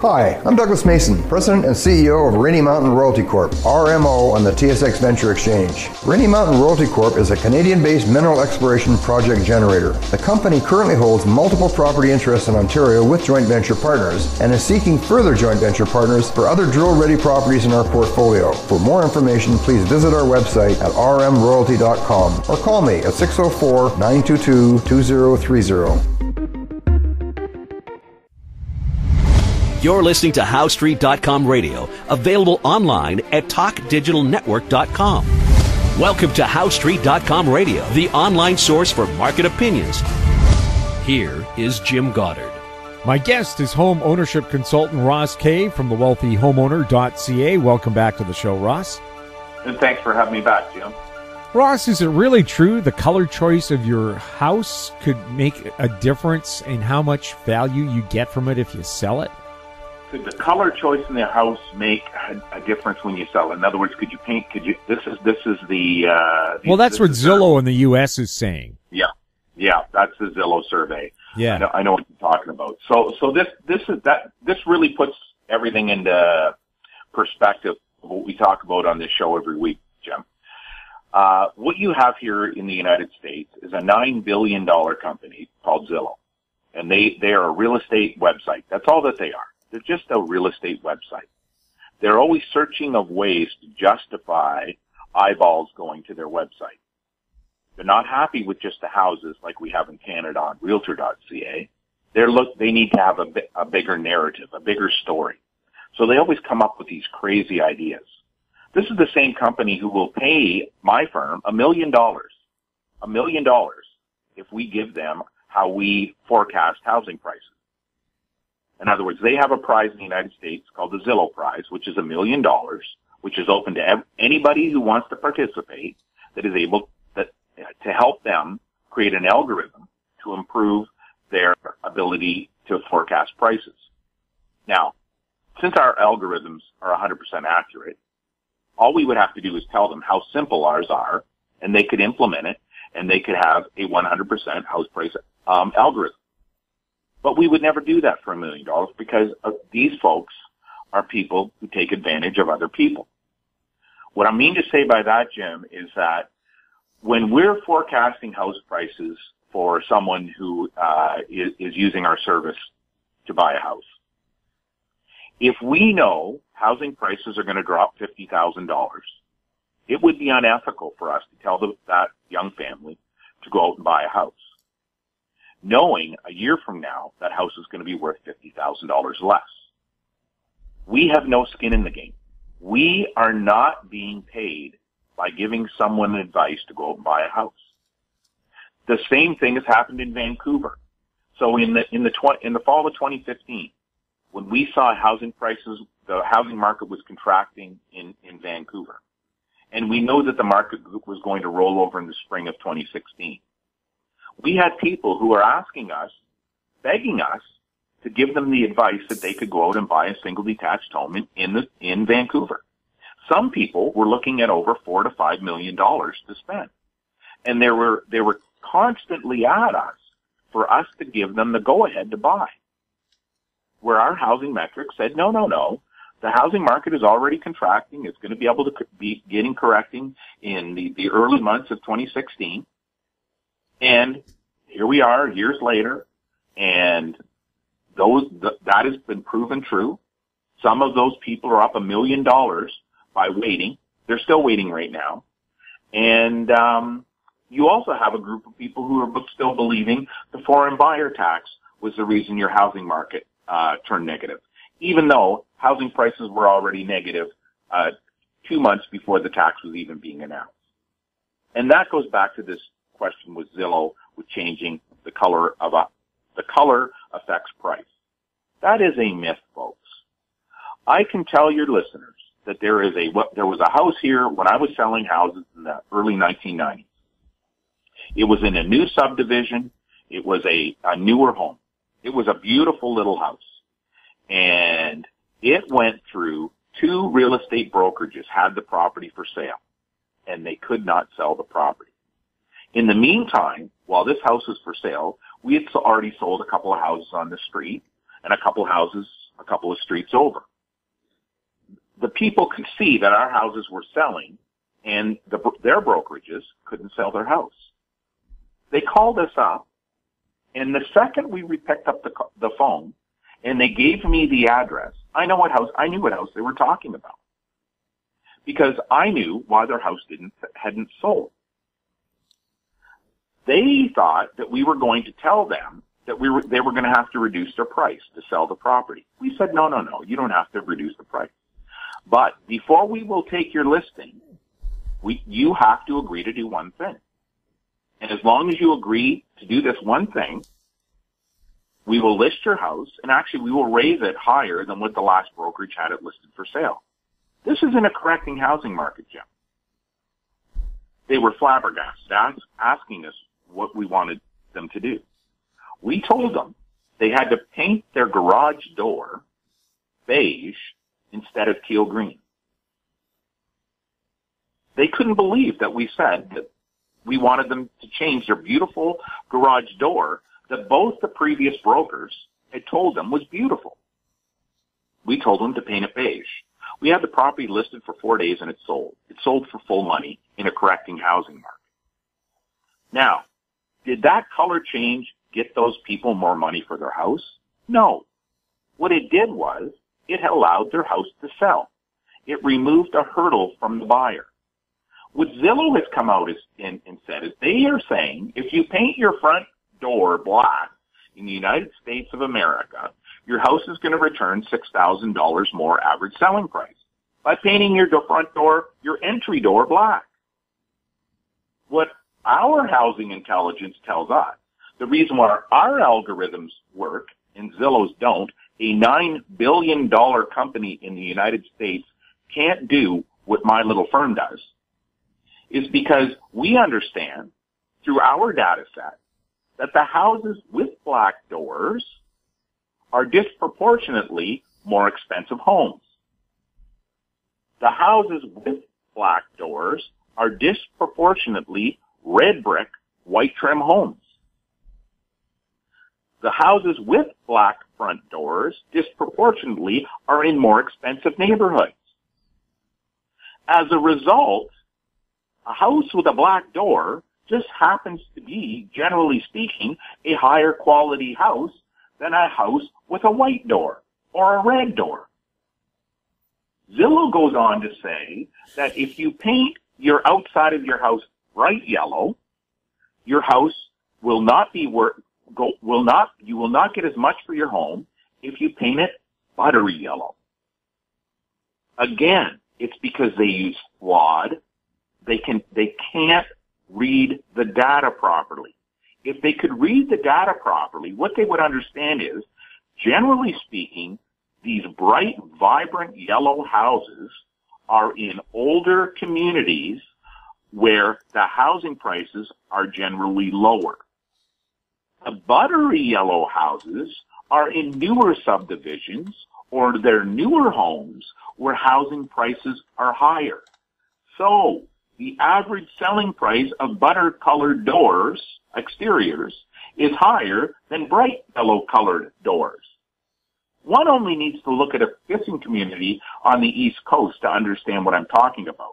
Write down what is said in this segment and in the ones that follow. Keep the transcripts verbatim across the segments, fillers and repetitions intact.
Hi, I'm Douglas Mason, President and C E O of Rainy Mountain Royalty Corp, R M O on the T S X Venture Exchange. Rainy Mountain Royalty Corp is a Canadian-based mineral exploration project generator. The company currently holds multiple property interests in Ontario with joint venture partners and is seeking further joint venture partners for other drill-ready properties in our portfolio. For more information, please visit our website at r m royalty dot com or call me at six oh four, nine two two, two oh three oh. You're listening to How Street dot com Radio, available online at Talk Digital Network dot com. Welcome to How Street dot com Radio, the online source for market opinions. Here is Jim Goddard. My guest is home ownership consultant Ross Kay from the wealthy homeowner dot c a. Welcome back to the show, Ross. And thanks for having me back, Jim. Ross, is it really true the color choice of your house could make a difference in how much value you get from it if you sell it? Could the color choice in the house make a, a difference when you sell? In other words, could you paint? Could you? This is this is the. Uh, well, that's what Zillow our, in the U S is saying. Yeah, yeah, that's the Zillow survey. Yeah, I know, I know what you're talking about. So, so this this is that this really puts everything into perspective of what we talk about on this show every week, Jim. Uh, what you have here in the United States is a nine billion dollar company called Zillow, and they they are a real estate website. That's all that they are. They're just a real estate website. They're always searching of ways to justify eyeballs going to their website. They're not happy with just the houses like we have in Canada on realtor dot c a. They're look, they need to have a, a bigger narrative, a bigger story. So they always come up with these crazy ideas. This is the same company who will pay my firm a million dollars, a million dollars if we give them how we forecast housing prices. In other words, they have a prize in the United States called the Zillow Prize, which is a million dollars, which is open to anybody who wants to participate that is able to, to help them create an algorithm to improve their ability to forecast prices. Now, since our algorithms are one hundred percent accurate, all we would have to do is tell them how simple ours are, and they could implement it, and they could have a one hundred percent house price um, algorithm. But we would never do that for a million dollars because uh, these folks are people who take advantage of other people. What I mean to say by that, Jim, is that when we're forecasting house prices for someone who uh, is, is using our service to buy a house, if we know housing prices are going to drop fifty thousand dollars, it would be unethical for us to tell the, that young family to go out and buy a house, knowing a year from now that house is going to be worth fifty thousand dollars less. We have no skin in the game. We are not being paid by giving someone advice to go out and buy a house. The same thing has happened in Vancouver. So in the, in the, tw- in the fall of twenty fifteen, when we saw housing prices, the housing market was contracting in, in Vancouver. And we know that the market was going to roll over in the spring of twenty sixteen. We had people who were asking us, begging us, to give them the advice that they could go out and buy a single detached home in in, the, in Vancouver. Some people were looking at over four to five million dollars to spend, and they were they were constantly at us for us to give them the go ahead to buy. Where our housing metrics said, no, no, no, the housing market is already contracting. It's going to be able to be getting correcting in the the early months of twenty sixteen. And here we are years later, and those th- that has been proven true. Some of those people are up a million dollars by waiting. They're still waiting right now. And um, you also have a group of people who are still believing the foreign buyer tax was the reason your housing market uh turned negative, even though housing prices were already negative uh two months before the tax was even being announced. And that goes back to this question with Zillow with changing the color of a, the color affects price. That is a myth, folks. I can tell your listeners that there is a there was a house here when I was selling houses in the early nineteen nineties. It was in a new subdivision. It was a, a newer home. It was a beautiful little house, and it went through two real estate brokerages had the property for sale, and they could not sell the property. In the meantime, while this house is for sale, we had already sold a couple of houses on the street and a couple of houses a couple of streets over. The people could see that our houses were selling, and the, their brokerages couldn't sell their house. They called us up, and the second we picked up the, the phone, and they gave me the address, I know what house, I knew what house they were talking about, because I knew why their house didn't hadn't sold. They thought that we were going to tell them that we were they were going to have to reduce their price to sell the property. We said, no, no, no, you don't have to reduce the price. But before we will take your listing, we, you have to agree to do one thing. And as long as you agree to do this one thing, we will list your house, and actually we will raise it higher than what the last brokerage had it listed for sale. This is in a correcting housing market, Jim. They were flabbergasted, ask, asking us what we wanted them to do. We told them they had to paint their garage door beige instead of teal green. They couldn't believe that we said that we wanted them to change their beautiful garage door that both the previous brokers had told them was beautiful. We told them to paint it beige. We had the property listed for four days and it sold. It sold for full money in a correcting housing market. Now, did that color change get those people more money for their house? No. What it did was it allowed their house to sell. It removed a hurdle from the buyer. What Zillow has come out and said is they are saying if you paint your front door black in the United States of America, your house is going to return six thousand dollars more average selling price. By painting your front door, your entry door black. What our housing intelligence tells us, the reason why our algorithms work and Zillow's don't, a nine billion dollar company in the United States can't do what my little firm does, is because we understand through our data set that the houses with black doors are disproportionately more expensive homes. The houses with black doors are disproportionately red brick, white trim homes. The houses with black front doors disproportionately are in more expensive neighborhoods. As a result, a house with a black door just happens to be, generally speaking, a higher quality house than a house with a white door or a red door. Zillow goes on to say that if you paint your outside of your house bright yellow, your house will not be worth, go, will not, you will not get as much for your home if you paint it buttery yellow. Again, it's because they use flawed. They can, they can't read the data properly. If they could read the data properly, what they would understand is, generally speaking, these bright, vibrant yellow houses are in older communities where the housing prices are generally lower. The buttery yellow houses are in newer subdivisions or their newer homes where housing prices are higher. So the average selling price of butter-colored doors, exteriors, is higher than bright yellow-colored doors. One only needs to look at a fishing community on the East Coast to understand what I'm talking about.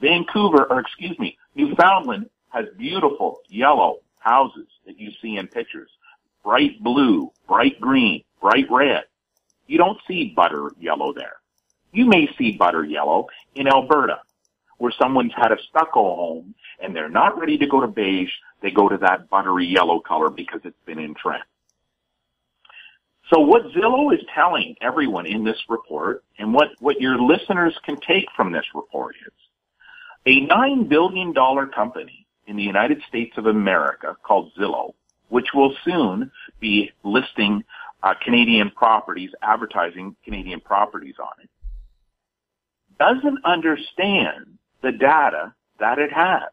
Vancouver, or excuse me, Newfoundland has beautiful yellow houses that you see in pictures. Bright blue, bright green, bright red. You don't see butter yellow there. You may see butter yellow in Alberta, where someone's had a stucco home and they're not ready to go to beige, they go to that buttery yellow color because it's been in trend. So what Zillow is telling everyone in this report, and what, what your listeners can take from this report is, a nine billion dollar company in the United States of America called Zillow, which will soon be listing uh, Canadian properties, advertising Canadian properties on it, doesn't understand the data that it has.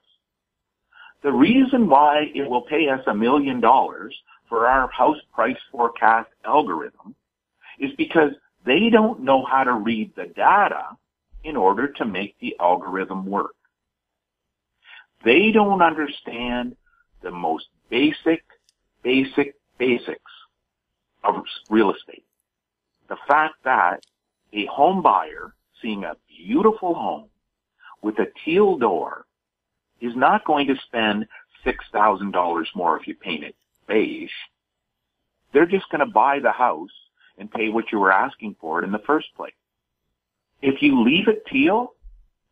The reason why it will pay us a million dollars for our house price forecast algorithm is because they don't know how to read the data in order to make the algorithm work. They don't understand the most basic, basic, basics of real estate. the fact that a home buyer seeing a beautiful home with a teal door is not going to spend six thousand dollars more if you paint it beige. They're just going to buy the house and pay what you were asking for it in the first place. If you leave it teal,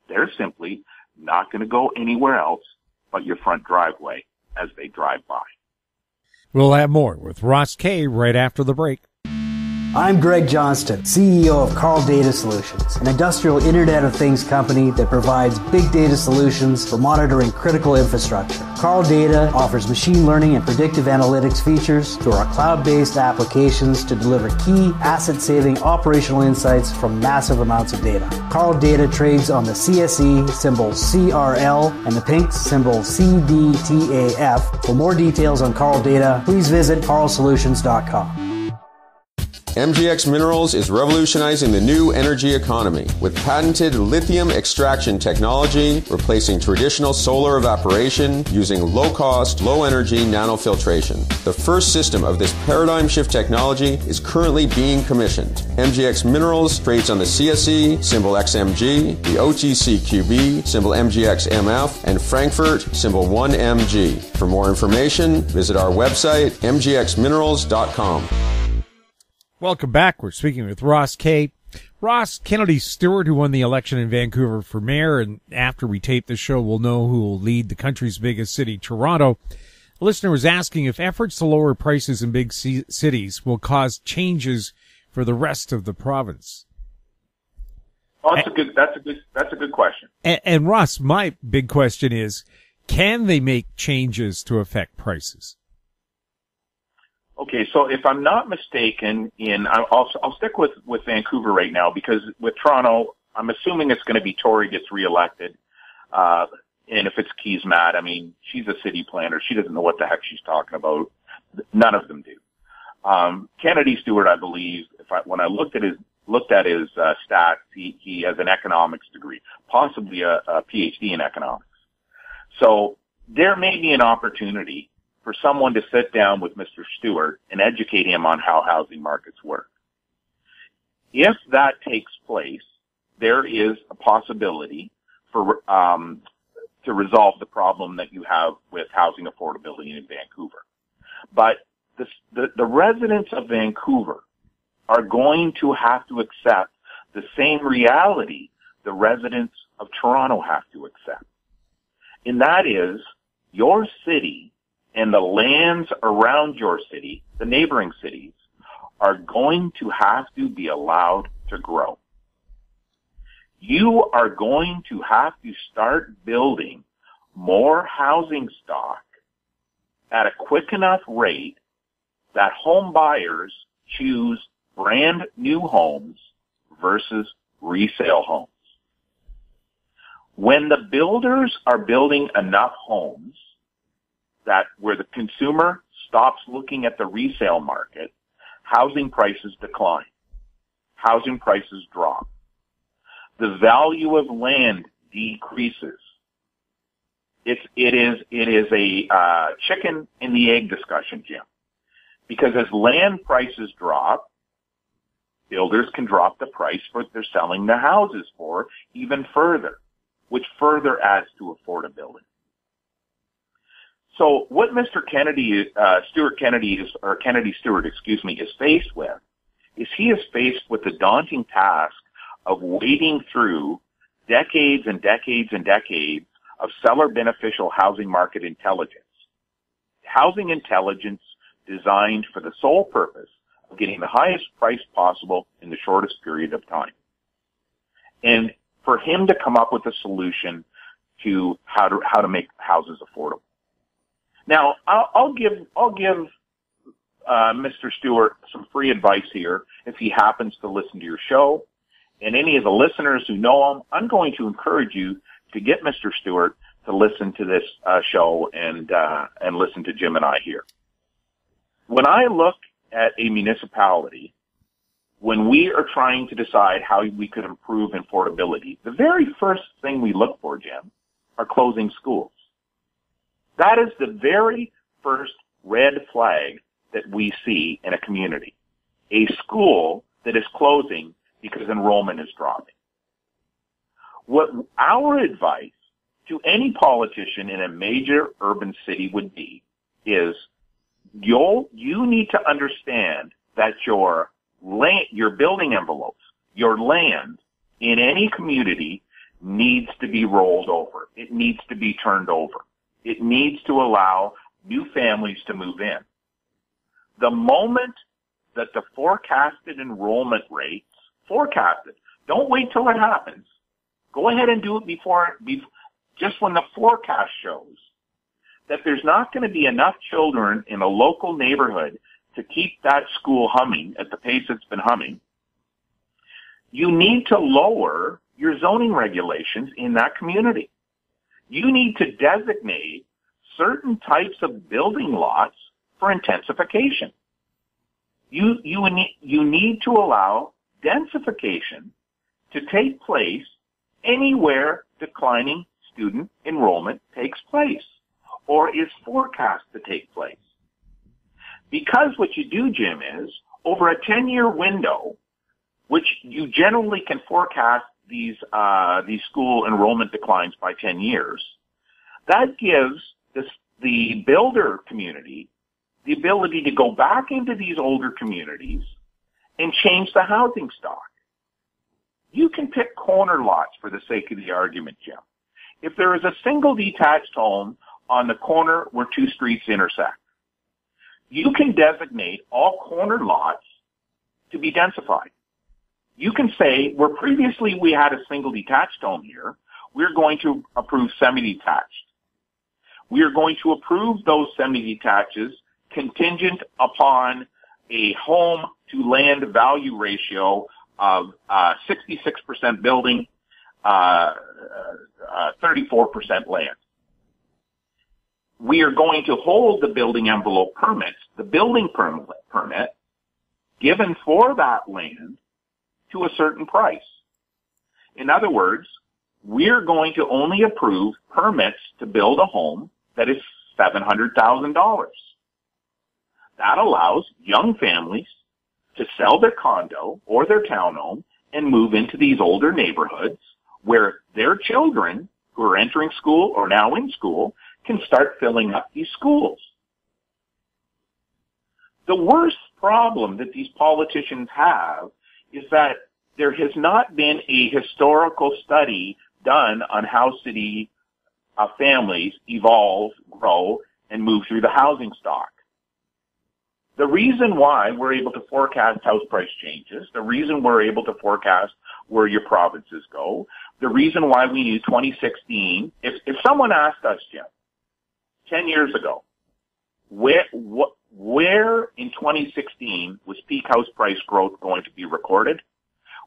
they're simply not going to go anywhere else but your front driveway as they drive by. We'll have more with Ross Kay right after the break. I'm Greg Johnston, C E O of Carl Data Solutions, an industrial Internet of Things company that provides big data solutions for monitoring critical infrastructure. Carl Data offers machine learning and predictive analytics features through our cloud-based applications to deliver key asset-saving operational insights from massive amounts of data. Carl Data trades on the C S E symbol C R L and the pink symbol C D T A F. For more details on Carl Data, please visit carl solutions dot com. M G X Minerals is revolutionizing the new energy economy with patented lithium extraction technology, replacing traditional solar evaporation using low-cost, low-energy nanofiltration. The first system of this paradigm shift technology is currently being commissioned. M G X Minerals trades on the C S E, symbol X M G, the O T C Q B, symbol M G X M F, and Frankfurt, symbol one M G. For more information, visit our website, m g x minerals dot com. Welcome back. We're speaking with Ross Kay. Ross, Kennedy Stewart, who won the election in Vancouver for mayor, and after we tape this show, we'll know who will lead the country's biggest city, Toronto. A listener was asking if efforts to lower prices in big c- cities will cause changes for the rest of the province. Oh, that's a good, that's a good, that's a good question. And, and Ross, my big question is, can they make changes to affect prices? Okay, so if I'm not mistaken, in I'll, I'll stick with, with Vancouver right now, because with Toronto, I'm assuming it's going to be Tory gets reelected. Uh, and if it's Keys Matt, I mean, she's a city planner. She doesn't know what the heck she's talking about. None of them do. Um, Kennedy Stewart, I believe, if I, when I looked at his, looked at his, uh, stats, he, he has an economics degree, possibly a, a PhD in economics. So there may be an opportunity for someone to sit down with Mister Stewart and educate him on how housing markets work. If that takes place, there is a possibility for um, to resolve the problem that you have with housing affordability in Vancouver. But the, the, the residents of Vancouver are going to have to accept the same reality the residents of Toronto have to accept. And that is your city and the lands around your city, the neighboring cities, are going to have to be allowed to grow. You are going to have to start building more housing stock at a quick enough rate that home buyers choose brand new homes versus resale homes. When the builders are building enough homes that where the consumer stops looking at the resale market, housing prices decline. Housing prices drop. The value of land decreases. It's, it is, it is a, uh, chicken and the egg discussion, Jim. Because as land prices drop, builders can drop the price for they're selling the houses for even further, which further adds to affordability. So what Mister Kennedy, uh, Stewart Kennedy is, or Kennedy Stewart, excuse me, is faced with is he is faced with the daunting task of wading through decades and decades and decades of seller beneficial housing market intelligence. Housing intelligence designed for the sole purpose of getting the highest price possible in the shortest period of time. And for him to come up with a solution to how to, how to make houses affordable. Now, I'll, I'll give, I'll give, uh, Mister Stewart some free advice here if he happens to listen to your show. And any of the listeners who know him, I'm going to encourage you to get Mister Stewart to listen to this, uh, show and, uh, and listen to Jim and I here. When I look at a municipality, when we are trying to decide how we could improve affordability, the very first thing we look for, Jim, are closing schools. That is the very first red flag that we see in a community. A school that is closing because enrollment is dropping. What our advice to any politician in a major urban city would be is you'll, you need to understand that your land, your building envelopes, your land in any community needs to be rolled over. It needs to be turned over. It needs to allow new families to move in. The moment that the forecasted enrollment rates, forecasted, don't wait till it happens. Go ahead and do it before, before just when the forecast shows that there's not going to be enough children in a local neighborhood to keep that school humming at the pace it's been humming. You need to lower your zoning regulations in that community. You need to designate certain types of building lots for intensification. You, you, you need to allow densification to take place anywhere declining student enrollment takes place or is forecast to take place. Because what you do, Jim, is over a ten-year window, which you generally can forecast these uh these school enrollment declines by ten years, that gives this, the builder community the ability to go back into these older communities and change the housing stock. You can pick corner lots for the sake of the argument, Jim. If there is a single detached home on the corner where two streets intersect, you can designate all corner lots to be densified. You can say, where previously we had a single detached home here, we're going to approve semi-detached. We are going to approve those semi-detaches contingent upon a home to land value ratio of uh, sixty-six percent building, uh, uh, thirty-four percent land. We are going to hold the building envelope permits, the building permit, permit given for that land to a certain price. In other words, we're going to only approve permits to build a home that is seven hundred thousand dollars. That allows young families to sell their condo or their townhome and move into these older neighborhoods where their children who are entering school or now in school can start filling up these schools. The worst problem that these politicians have is that there has not been a historical study done on how city uh, families evolve, grow, and move through the housing stock. The reason why we're able to forecast house price changes, the reason we're able to forecast where your provinces go, the reason why we knew twenty sixteen, if, if someone asked us, Jim, ten years ago, where, what, where in twenty sixteen was peak house price growth going to be recorded,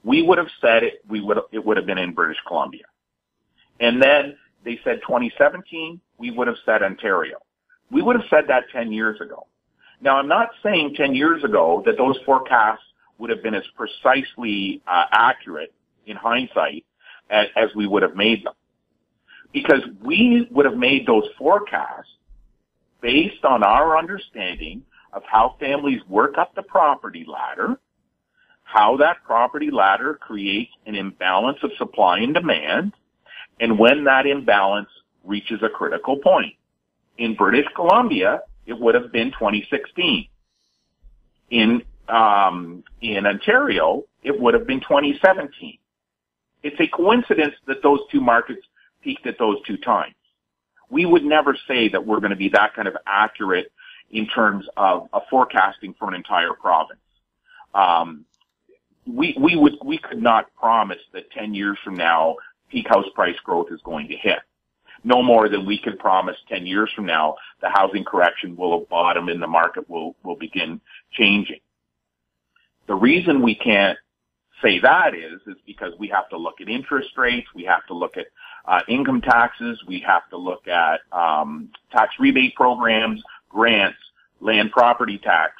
we would have said it, we would, it would have been in British Columbia. And then they said twenty seventeen, we would have said Ontario. We would have said that ten years ago. Now, I'm not saying ten years ago that those forecasts would have been as precisely uh, accurate in hindsight as, as we would have made them, because we would have made those forecasts based on our understanding of how families work up the property ladder, how that property ladder creates an imbalance of supply and demand, and when that imbalance reaches a critical point. In British Columbia, it would have been twenty sixteen. In, um, in Ontario, it would have been twenty seventeen. It's a coincidence that those two markets peaked at those two times. We would never say that we're going to be that kind of accurate in terms of, of forecasting for an entire province. Um, we, we would, we could not promise that ten years from now, peak house price growth is going to hit. No more than we can promise ten years from now, the housing correction will have bottomed and the market will, will begin changing. The reason we can't say that is, is because we have to look at interest rates, we have to look at uh, income taxes, we have to look at um, tax rebate programs, grants, land property tax,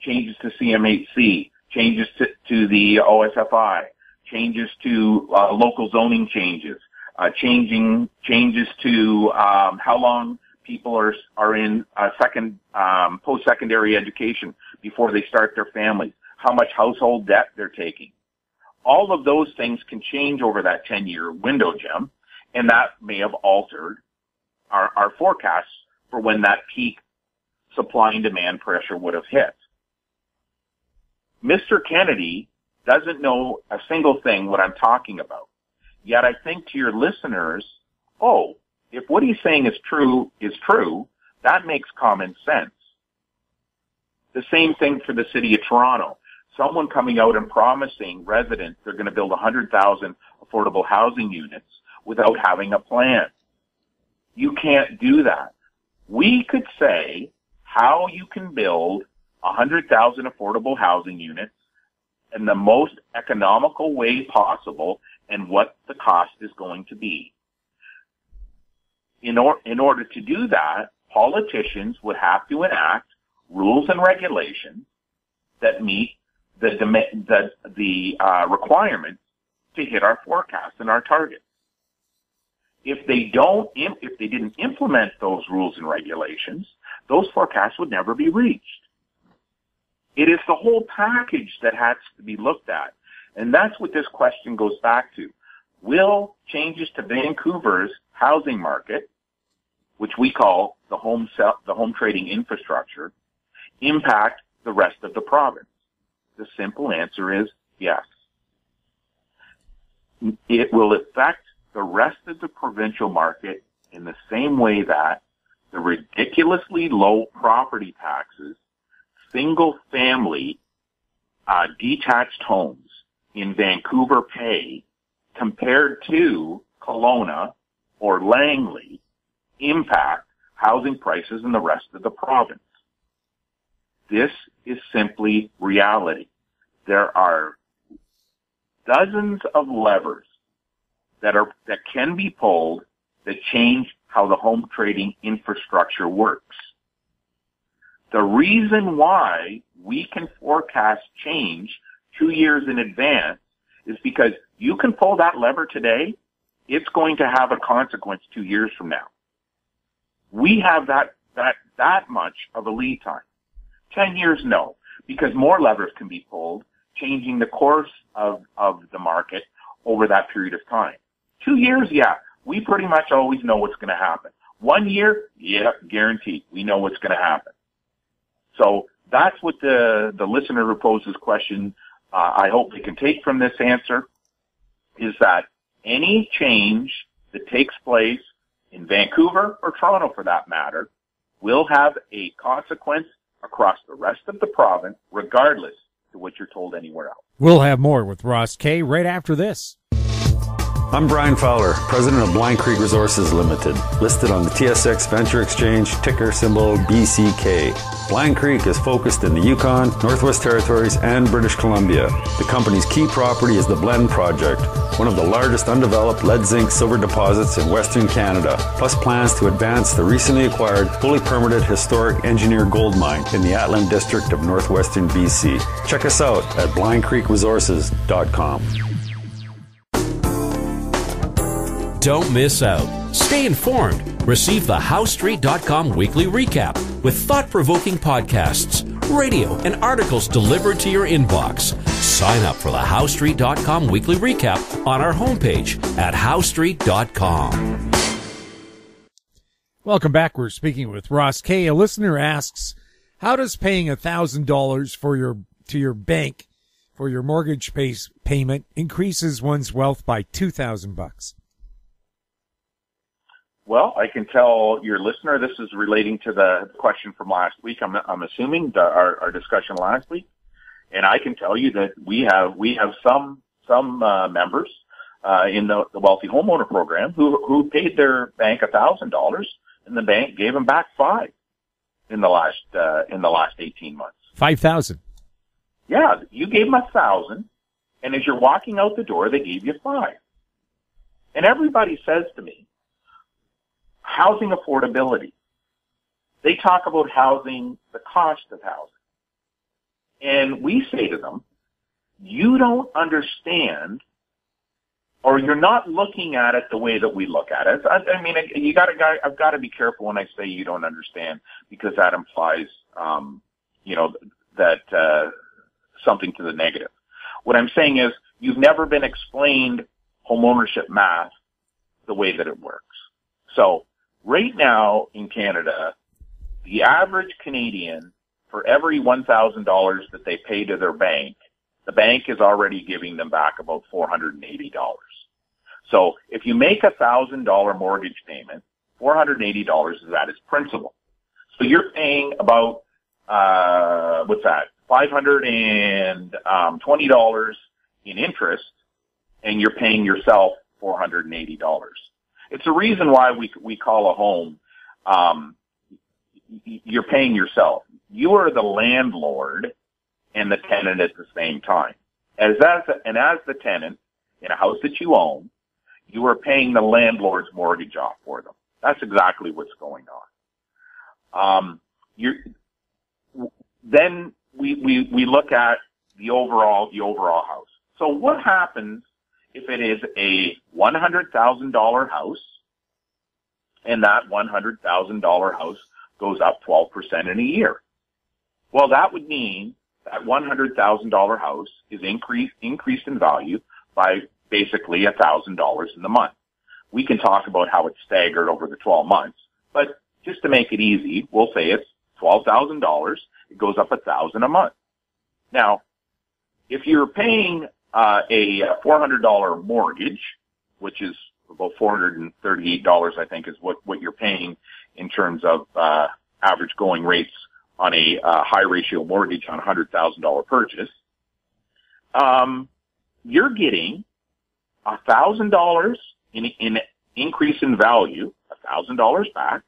changes to C M H C, changes to, to the O S F I, changes to uh, local zoning changes, Uh, changing changes to um, how long people are are in uh, second um, post-secondary education before they start their families. how much household debt they're taking. All of those things can change over that ten-year window, Jim, and that may have altered our, our forecasts for when that peak supply and demand pressure would have hit. Mister Kennedy doesn't know a single thing what I'm talking about. Yet I think to your listeners, oh, if what he's saying is true, is true, that makes common sense. The same thing for the City of Toronto. Someone coming out and promising residents they're going to build one hundred thousand affordable housing units without having a plan. You can't do that. We could say how you can build one hundred thousand affordable housing units in the most economical way possible and what the cost is going to be. In, or, in order to do that, politicians would have to enact rules and regulations that meet the, the, the uh, requirements to hit our forecasts and our targets. If they don't, if they didn't implement those rules and regulations, those forecasts would never be reached. It is the whole package that has to be looked at. And that's what this question goes back to. Will changes to Vancouver's housing market, which we call the home sell, the home trading infrastructure, impact the rest of the province? The simple answer is yes. It will affect the rest of the provincial market in the same way that the ridiculously low property taxes, single-family uh, detached homes in Vancouver pay compared to Kelowna or Langley impact housing prices in the rest of the province. This is simply reality. There are dozens of levers that are that can be pulled that change how the home trading infrastructure works. The reason why we can forecast change two years in advance is because you can pull that lever today, it's going to have a consequence two years from now. We have that that that much of a lead time. Ten years, no, because more levers can be pulled, changing the course of, of the market over that period of time. Two years, yeah, we pretty much always know what's going to happen. One year, yeah, guaranteed, we know what's going to happen. So that's what the, the listener who poses question, uh, I hope they can take from this answer, is that any change that takes place in Vancouver or Toronto, for that matter, will have a consequence across the rest of the province, regardless to what you're told anywhere else. We'll have more with Ross Kay right after this. I'm Brian Fowler, president of Blind Creek Resources Limited, listed on the T S X Venture Exchange, ticker symbol B C K. Blind Creek is focused in the Yukon, Northwest Territories, and British Columbia. The company's key property is the Blend Project, one of the largest undeveloped lead-zinc silver deposits in Western Canada, plus plans to advance the recently acquired, fully permitted historic Engineer gold mine in the Atlan district of northwestern B C. Check us out at blind creek resources dot com. Don't miss out. Stay informed. Receive the Howe Street dot com weekly recap with thought-provoking podcasts, radio, and articles delivered to your inbox. Sign up for the Howe Street dot com weekly recap on our homepage at Howe Street dot com. Welcome back. We're speaking with Ross Kay. A listener asks, how does paying one thousand dollars for your to your bank for your mortgage pay- payment increases one's wealth by two thousand dollars? Well, I can tell your listener this is relating to the question from last week. I'm, I'm assuming the, our, our discussion last week, and I can tell you that we have we have some some uh, members uh, in the, the Wealthy Homeowner Program who who paid their bank a thousand dollars, and the bank gave them back five in the last uh, in the last eighteen months. Five thousand. Yeah, you gave them a thousand, and as you're walking out the door, they gave you five. And everybody says to me, housing affordability. They talk about housing, the cost of housing. And we say to them, you don't understand, or you're not looking at it the way that we look at it. I, I mean, you gotta, I've got to be careful when I say you don't understand, because that implies, um, you know, that uh, something to the negative. What I'm saying is you've never been explained homeownership math the way that it works. So right now in Canada, the average Canadian, for every one thousand dollars that they pay to their bank, the bank is already giving them back about four hundred eighty dollars. So if you make a one thousand dollars mortgage payment, four hundred eighty dollars is at its principal. So you're paying about, uh, what's that, five hundred twenty dollars in interest, and you're paying yourself four hundred eighty dollars. It's the reason why we, we call a home, um, you're paying yourself. You are the landlord and the tenant at the same time. As as a, and as the tenant in a house that you own, you are paying the landlord's mortgage off for them. That's exactly what's going on. Um, you're, then we, we, we look at the overall, the overall house. So what happens if it is a one hundred thousand dollars house and that one hundred thousand dollars house goes up twelve percent in a year? Well, that would mean that one hundred thousand dollars house is increased, increased in value by basically one thousand dollars in the month. We can talk about how it's staggered over the twelve months, but just to make it easy, we'll say it's twelve thousand dollars. It goes up one thousand dollars a month. Now, if you're paying uh, a four hundred dollars mortgage, which is about four hundred thirty-eight dollars, I think, is what, what you're paying in terms of uh, average going rates on a uh, high ratio mortgage on a one hundred thousand dollars purchase, um, you're getting one thousand dollars in, in increase in value, one thousand dollars back,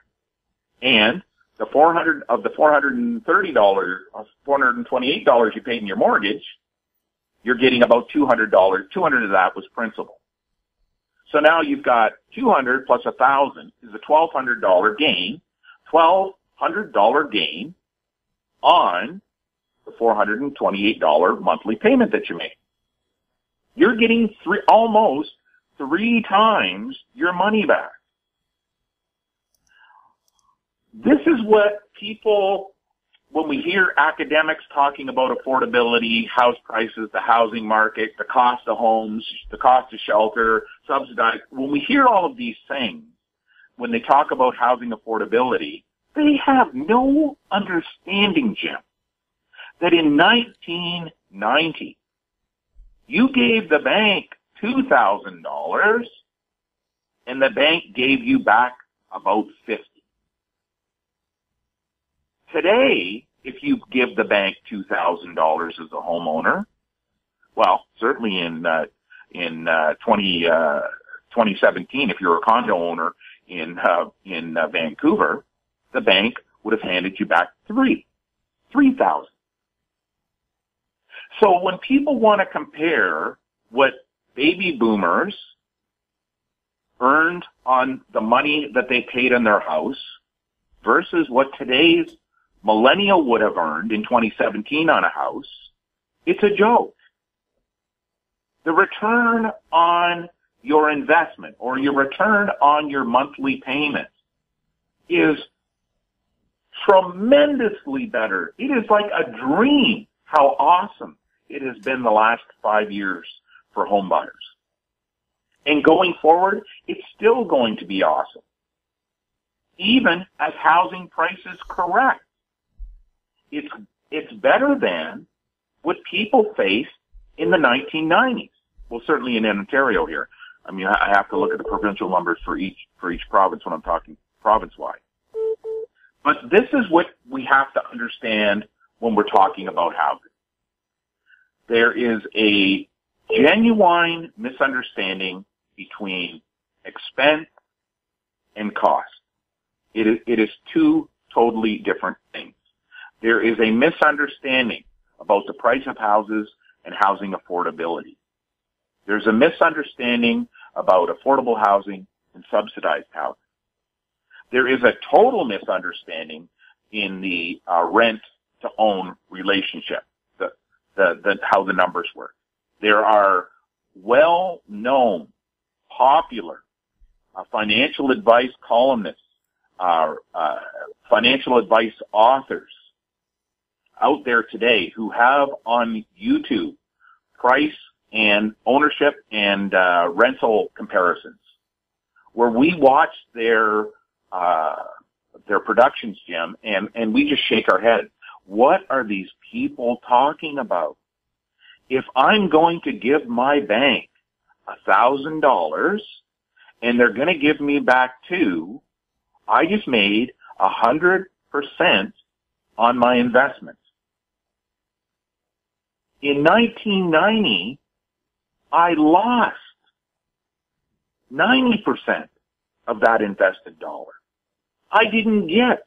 and the four hundred of the four hundred thirty dollars, four hundred twenty-eight dollars you paid in your mortgage, you're getting about two hundred dollars. two hundred of that was principal. So now you've got two hundred plus one thousand is a twelve hundred dollars gain, twelve hundred dollars gain on the four hundred twenty-eight dollars monthly payment that you make. You're getting three, almost three times your money back. This is what people, when we hear academics talking about affordability, house prices, the housing market, the cost of homes, the cost of shelter, subsidized, when we hear all of these things, when they talk about housing affordability, they have no understanding, Jim, that in nineteen ninety, you gave the bank two thousand dollars and the bank gave you back about fifty dollars. Today, if you give the bank two thousand dollars as a homeowner, well, certainly in uh, in uh, twenty seventeen, if you're a condo owner in uh, in uh, Vancouver, the bank would have handed you back three, three thousand. So when people want to compare what baby boomers earned on the money that they paid on their house versus what today's millennial would have earned in twenty seventeen on a house, it's a joke. The return on your investment or your return on your monthly payment is tremendously better. It is like a dream how awesome it has been the last five years for home buyers. And going forward, it's still going to be awesome, even as housing prices correct. It's, it's better than what people faced in the nineteen nineties. Well, certainly in Ontario here. I mean, I have to look at the provincial numbers for each, for each province when I'm talking province-wide. But this is what we have to understand when we're talking about housing. There is a genuine misunderstanding between expense and cost. It is, it is two totally different things. There is a misunderstanding about the price of houses and housing affordability. There's a misunderstanding about affordable housing and subsidized housing. There is a total misunderstanding in the uh, rent-to-own relationship, the, the, the, how the numbers work. There are well-known, popular uh, financial advice columnists, uh, uh, financial advice authors, out there today who have on YouTube price and ownership and uh, rental comparisons, where we watch their uh, their productions, Jim, and and we just shake our head. What are these people talking about? If I'm going to give my bank a thousand dollars and they're going to give me back two, I just made a hundred percent on my investment. In nineteen ninety, I lost ninety percent of that invested dollar. I didn't get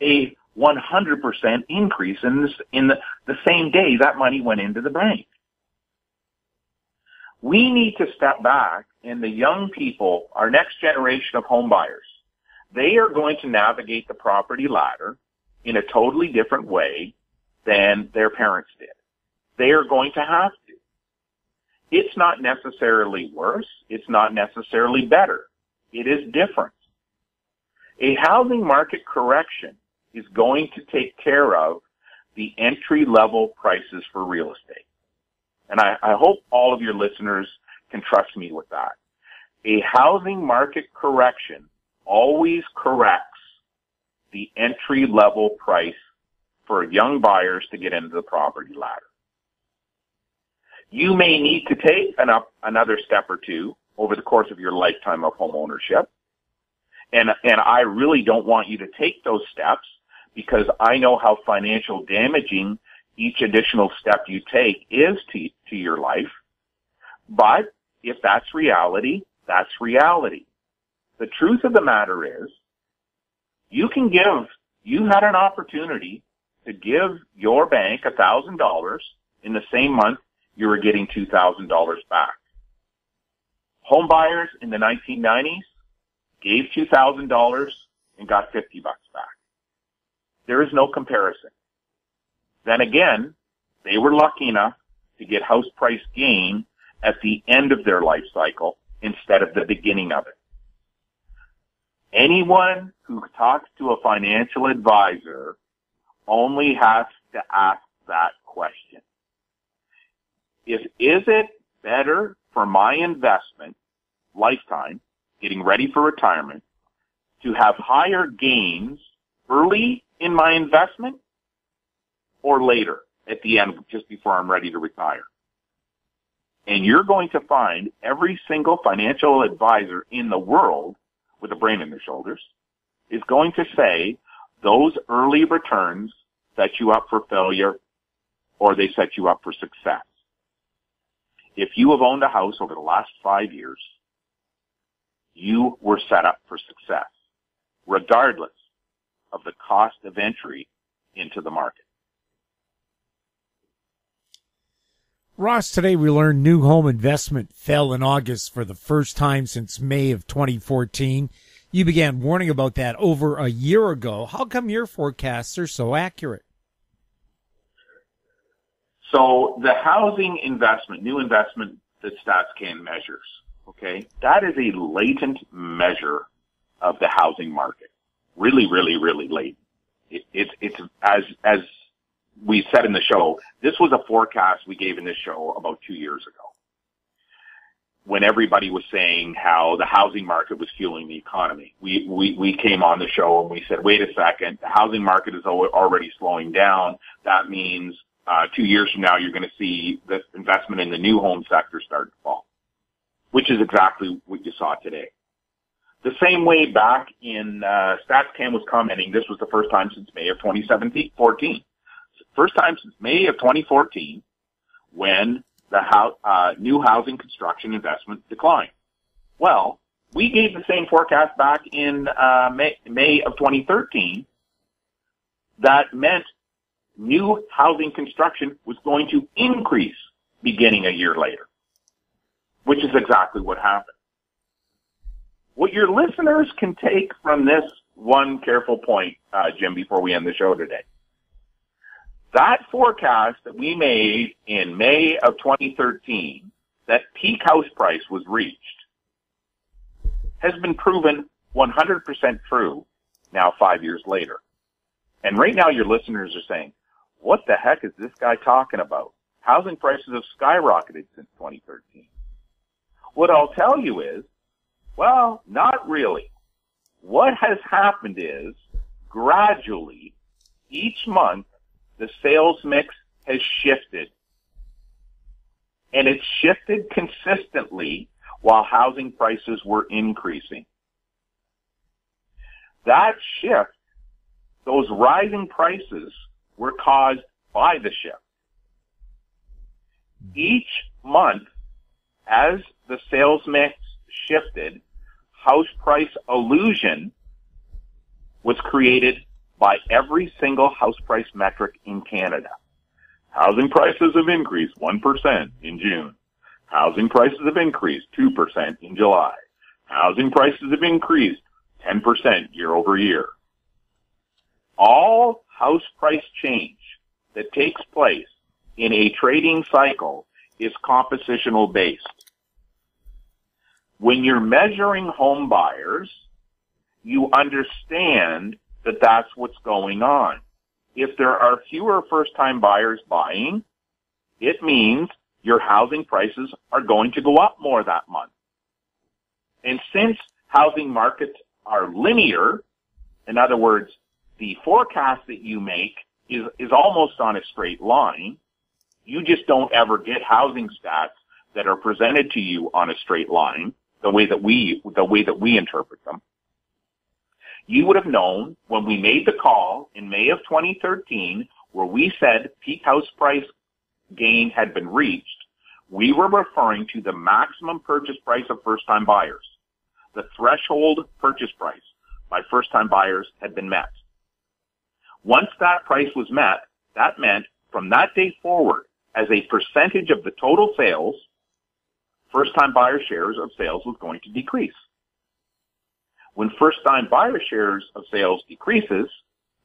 a one hundred percent increase in this, in the, the same day that money went into the bank. We need to step back, and the young people, our next generation of home buyers, they are going to navigate the property ladder in a totally different way than their parents did. They are going to have to. It's not necessarily worse. It's not necessarily better. It is different. A housing market correction is going to take care of the entry-level prices for real estate. And I, I hope all of your listeners can trust me with that. A housing market correction always corrects the entry-level price for young buyers to get into the property ladder. You may need to take an up, another step or two over the course of your lifetime of home ownership. And, and I really don't want you to take those steps, because I know how financial damaging each additional step you take is to, to your life. But if that's reality, that's reality. The truth of the matter is, you can give, you had an opportunity to give your bank one thousand dollars in the same month you were getting two thousand dollars back. Home buyers in the nineteen nineties gave two thousand dollars and got fifty bucks back. There is no comparison. Then again, they were lucky enough to get house price gain at the end of their life cycle instead of the beginning of it. Anyone who talks to a financial advisor only has to ask that question. If, is it better for my investment lifetime, getting ready for retirement, to have higher gains early in my investment or later at the end, just before I'm ready to retire? And you're going to find every single financial advisor in the world with a brain in their shoulders is going to say those early returns set you up for failure, or they set you up for success. If you have owned a house over the last five years, you were set up for success, regardless of the cost of entry into the market. Ross, today we learned new home investment fell in August for the first time since May of twenty fourteen. You began warning about that over a year ago. How come your forecasts are so accurate? So the housing investment, new investment that StatsCan measures, okay, that is a latent measure of the housing market. Really, really, really late. It, it, it's, as, as we said in the show, this was a forecast we gave in this show about two years ago, when everybody was saying how the housing market was fueling the economy. We, we, we came on the show and we said, wait a second, the housing market is already slowing down. That means Uh, two years from now, you're going to see the investment in the new home sector start to fall, which is exactly what you saw today. The same way back in, uh, StatsCan was commenting, this was the first time since May of twenty seventeen, fourteen. First time since May of twenty fourteen when the house, uh, new housing construction investment declined. Well, we gave the same forecast back in, uh, May, May of twenty thirteen. That meant new housing construction was going to increase beginning a year later, which is exactly what happened. What your listeners can take from this one careful point, uh, Jim, before we end the show today, that forecast that we made in May of twenty thirteen, that peak house price was reached, has been proven one hundred percent true now five years later. And right now your listeners are saying, what the heck is this guy talking about? Housing prices have skyrocketed since twenty thirteen. What I'll tell you is, well, not really. What has happened is, gradually, each month, the sales mix has shifted. And it's shifted consistently while housing prices were increasing. That shift, those rising prices, were caused by the shift. Each month, as the sales mix shifted, house price illusion was created by every single house price metric in Canada. Housing prices have increased one percent in June. Housing prices have increased two percent in July. Housing prices have increased ten percent year over year. All house price change that takes place in a trading cycle is compositional based. When you're measuring home buyers, you understand that that's what's going on. If there are fewer first-time buyers buying, it means your housing prices are going to go up more that month. And since housing markets are linear, in other words, the forecast that you make is, is almost on a straight line, you just don't ever get housing stats that are presented to you on a straight line, the way that we, the way that we interpret them. You would have known when we made the call in May of twenty thirteen, where we said peak house price gain had been reached, we were referring to the maximum purchase price of first-time buyers. The threshold purchase price by first-time buyers had been met. Once that price was met, that meant from that day forward, as a percentage of the total sales, first-time buyer shares of sales was going to decrease. When first-time buyer shares of sales decreases,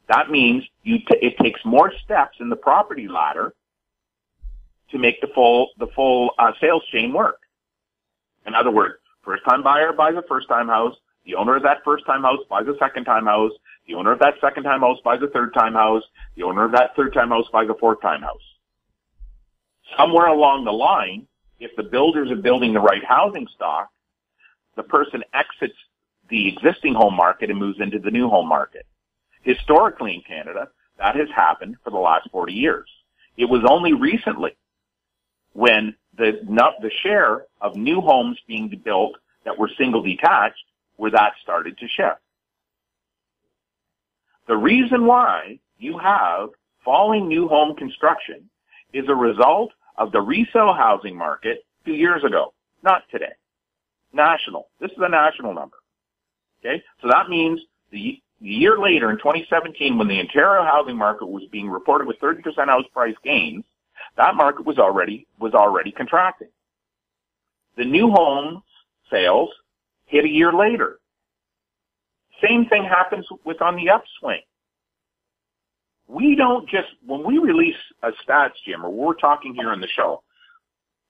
that means you t- it takes more steps in the property ladder to make the full the full uh, sales chain work. In other words, first-time buyer buys a first-time house. The owner of that first-time house buys a second-time house. The owner of that second-time house buys a third-time house. The owner of that third-time house buys a fourth-time house. Somewhere along the line, if the builders are building the right housing stock, the person exits the existing home market and moves into the new home market. Historically in Canada, that has happened for the last forty years. It was only recently when the, the share of new homes being built that were single detached where that started to shift. The reason why you have falling new home construction is a result of the resale housing market two years ago, not today. National. This is a national number. Okay? So that means the year later in twenty seventeen, when the Ontario housing market was being reported with thirty percent house price gains, that market was already, was already contracting. The new home sales hit a year later. Same thing happens with on the upswing. We don't just, when we release a stats, Jim, or we're talking here on the show,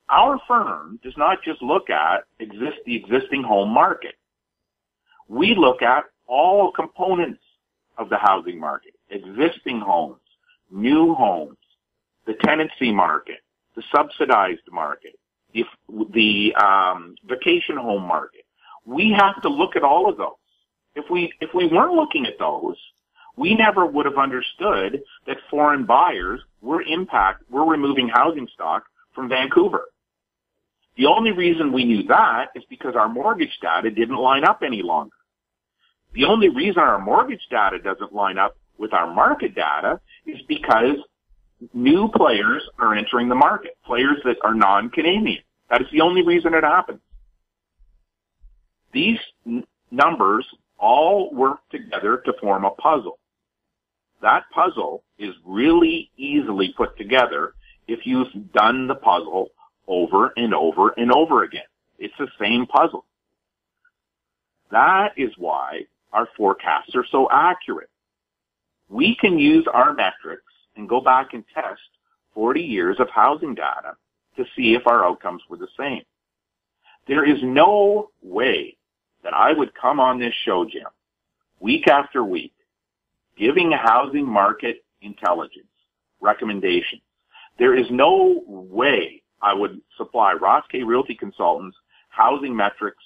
our firm does not just look at exist the existing home market. We look at all components of the housing market, existing homes, new homes, the tenancy market, the subsidized market, the, the um, vacation home market. We have to look at all of those. If we, if we weren't looking at those, we never would have understood that foreign buyers were impact, were removing housing stock from Vancouver. The only reason we knew that is because our mortgage data didn't line up any longer. The only reason our mortgage data doesn't line up with our market data is because new players are entering the market, players that are non-Canadian. That is the only reason it happens. These n- numbers all work together to form a puzzle. That puzzle is really easily put together if you've done the puzzle over and over and over again. It's the same puzzle. That is why our forecasts are so accurate. We can use our metrics and go back and test forty years of housing data to see if our outcomes were the same. There is no way that I would come on this show, Jim, week after week, giving housing market intelligence, recommendation. There is no way I would supply Ross Kay Realty Consultants housing metrics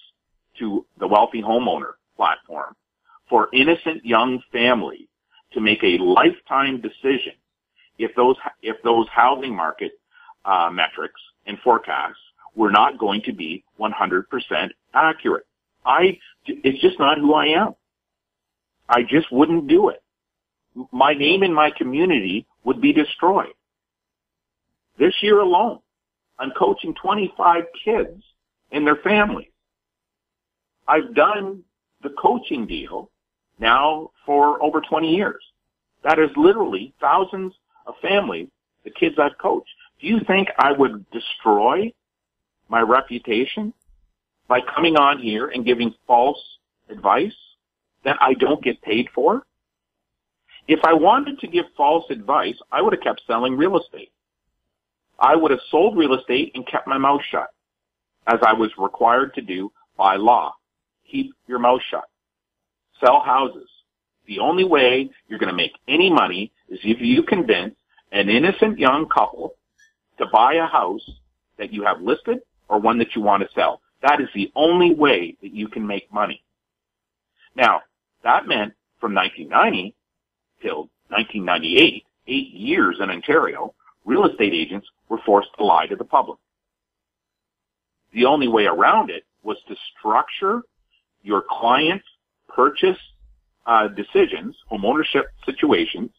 to the Wealthy Homeowner platform for innocent young families to make a lifetime decision if those, if those housing market, uh, metrics and forecasts were not going to be one hundred percent accurate. I, it's just not who I am. I just wouldn't do it. My name in my community would be destroyed. This year alone, I'm coaching twenty-five kids and their families. I've done the coaching deal now for over twenty years. That is literally thousands of families, the kids I've coached. Do you think I would destroy my reputation by coming on here and giving false advice that I don't get paid for? If I wanted to give false advice, I would have kept selling real estate. I would have sold real estate and kept my mouth shut, as I was required to do by law. Keep your mouth shut. Sell houses. The only way you're going to make any money is if you convince an innocent young couple to buy a house that you have listed or one that you want to sell. That is the only way that you can make money. Now, that meant from nineteen ninety till nineteen ninety-eight, eight years in Ontario, real estate agents were forced to lie to the public. The only way around it was to structure your client's purchase uh, decisions, homeownership situations,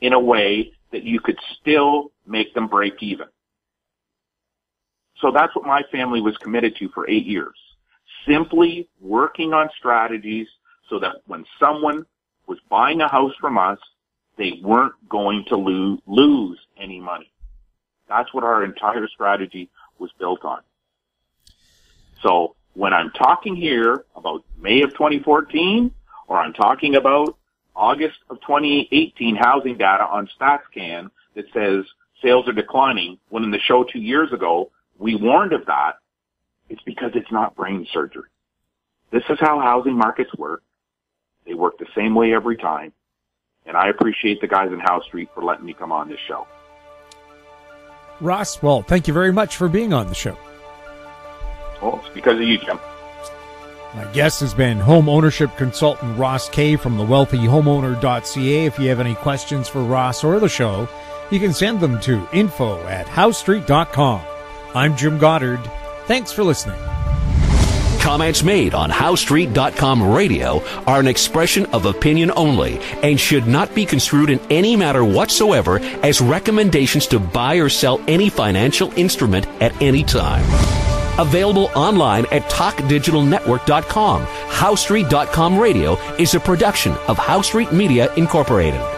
in a way that you could still make them break even. So that's what my family was committed to for eight years, simply working on strategies so that when someone was buying a house from us, they weren't going to loo- lose any money. That's what our entire strategy was built on. So when I'm talking here about May of twenty fourteen, or I'm talking about August of twenty eighteen housing data on StatsCan that says sales are declining, when in the show two years ago we warned of that, it's because it's not brain surgery. This is how housing markets work. They work the same way every time. And I appreciate the guys in House Street for letting me come on this show. Ross, well, thank you very much for being on the show. Well, it's because of you, Jim. My guest has been home ownership consultant Ross Kay from the wealthy homeowner dot c a. If you have any questions for Ross or the show, you can send them to info at howestreet dot com. I'm Jim Goddard. Thanks for listening. Comments made on howestreet dot com radio are an expression of opinion only and should not be construed in any matter whatsoever as recommendations to buy or sell any financial instrument at any time. Available online at talk digital network dot com. howestreet dot com radio is a production of House Street Media Incorporated.